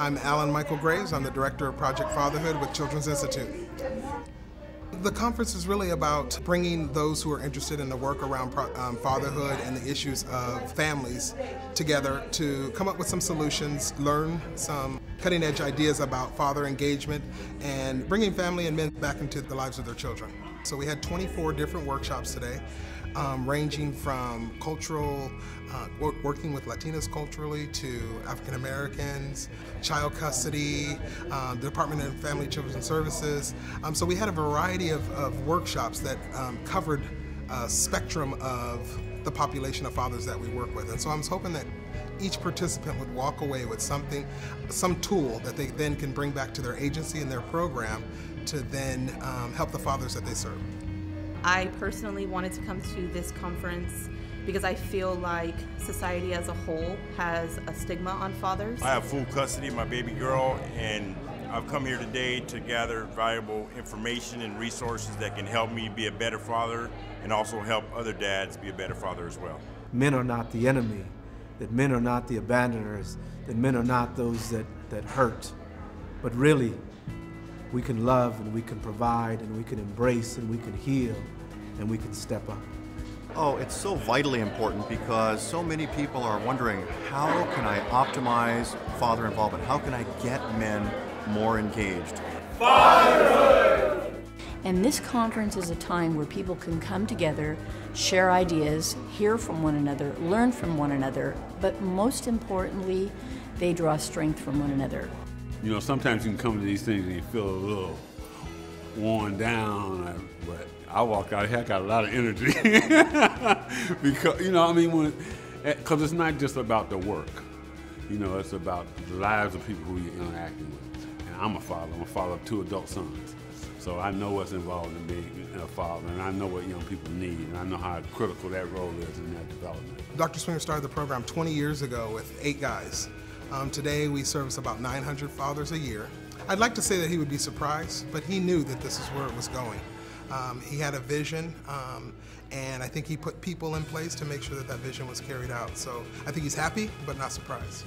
I'm Alan Michael Graves. I'm the director of Project Fatherhood with Children's Institute. The conference is really about bringing those who are interested in the work around fatherhood and the issues of families together to come up with some solutions, learn some cutting-edge ideas about father engagement, and bringing family and men back into the lives of their children. So we had 24 different workshops today, ranging from cultural, working with Latinas culturally, to African Americans, child custody, the Department of Family Children's Services. So we had a variety of workshops that covered a spectrum of the population of fathers that we work with. And so I was hoping that each participant would walk away with something, some tool that they then can bring back to their agency and their program to then help the fathers that they serve. I personally wanted to come to this conference because I feel like society as a whole has a stigma on fathers. I have full custody of my baby girl, and I've come here today to gather valuable information and resources that can help me be a better father and also help other dads be a better father as well. Men are not the enemy, that men are not the abandoners, that men are not those that hurt, but really, we can love and we can provide and we can embrace and we can heal and we can step up. Oh, it's so vitally important because so many people are wondering, how can I optimize father involvement? How can I get men more engaged? Fatherhood! And this conference is a time where people can come together, share ideas, hear from one another, learn from one another, but most importantly, they draw strength from one another. You know, sometimes you can come to these things and you feel a little worn down, but I walked out here, I got a lot of energy. Because, you know, I mean, because it's not just about the work. You know, it's about the lives of people who you're interacting with. And I'm a father of 2 adult sons. So I know what's involved in being a father, and I know what young people need, and I know how critical that role is in that development. Dr. Swinger started the program 20 years ago with 8 guys. Today we service about 900 fathers a year. I'd like to say that he would be surprised, but he knew that this is where it was going. He had a vision, and I think he put people in place to make sure that that vision was carried out. So I think he's happy, but not surprised.